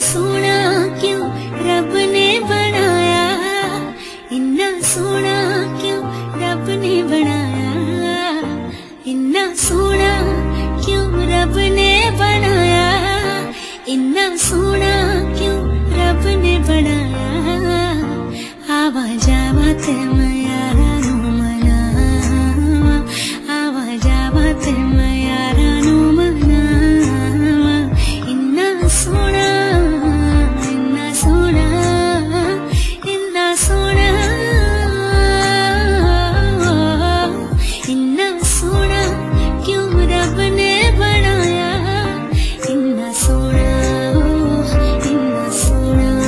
सोना क्यों रब ने बनाया, इन्ना सोना क्यों रब ने बनाया, इन्ना सोना क्यों रब ने बनाया, इन्ना सोना क्यों रब ने बनाया। आवा जावा ते मैं यारा नु मनावा, आवा जावा ते मैं यारा नु मनावा, इन्ना सोना इन्ना सोना इन्ना सोना इन्ना सोना क्यों रब ने बनाया, इन्ना सोना इन्ना सोना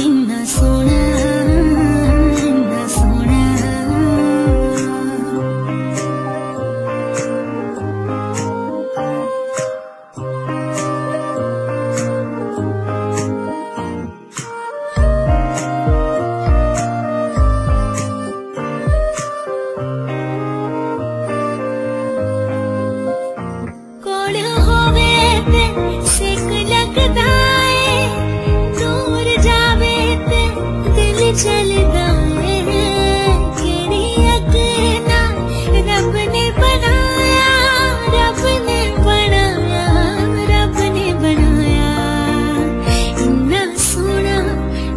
इन्ना सोना इन्ना सोना। कोड़ होवे ते सिक लगदा ए, दूर जावे ते दिल चलदा ए, केड़ी अकना रब ने बनाया, रब ने बनाया, रब ने बनाया। इन्ना सोना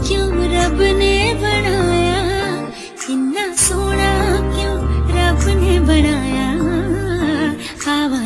क्यों रब ने बनाया, इन्ना सोना क्यों रब ने बनाया। आवा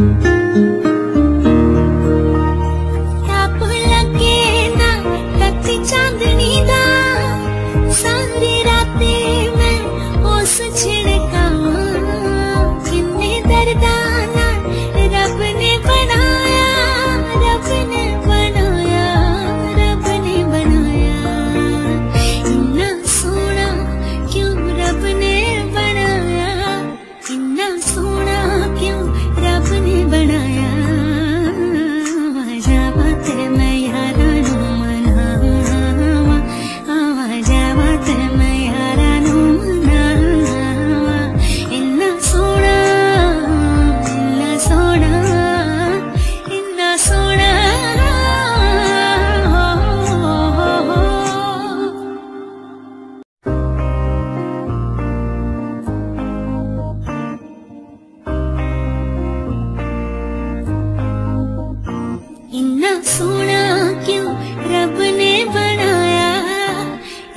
इन्ना सोना क्यों रब ने बनाया,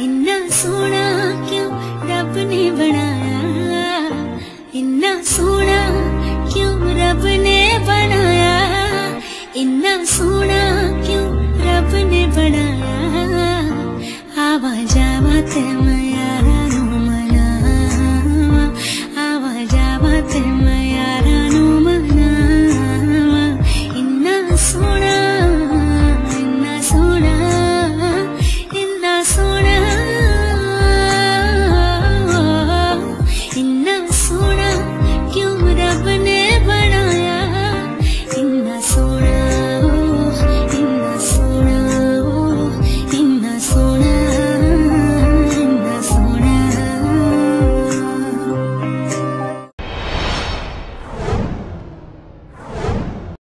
इन्ना सोना क्यों रब ने बनाया, इन्ना सोना क्यों रब ने बनाया, इन्ना सोना क्यों रब ने बनाया। आवा जावा ते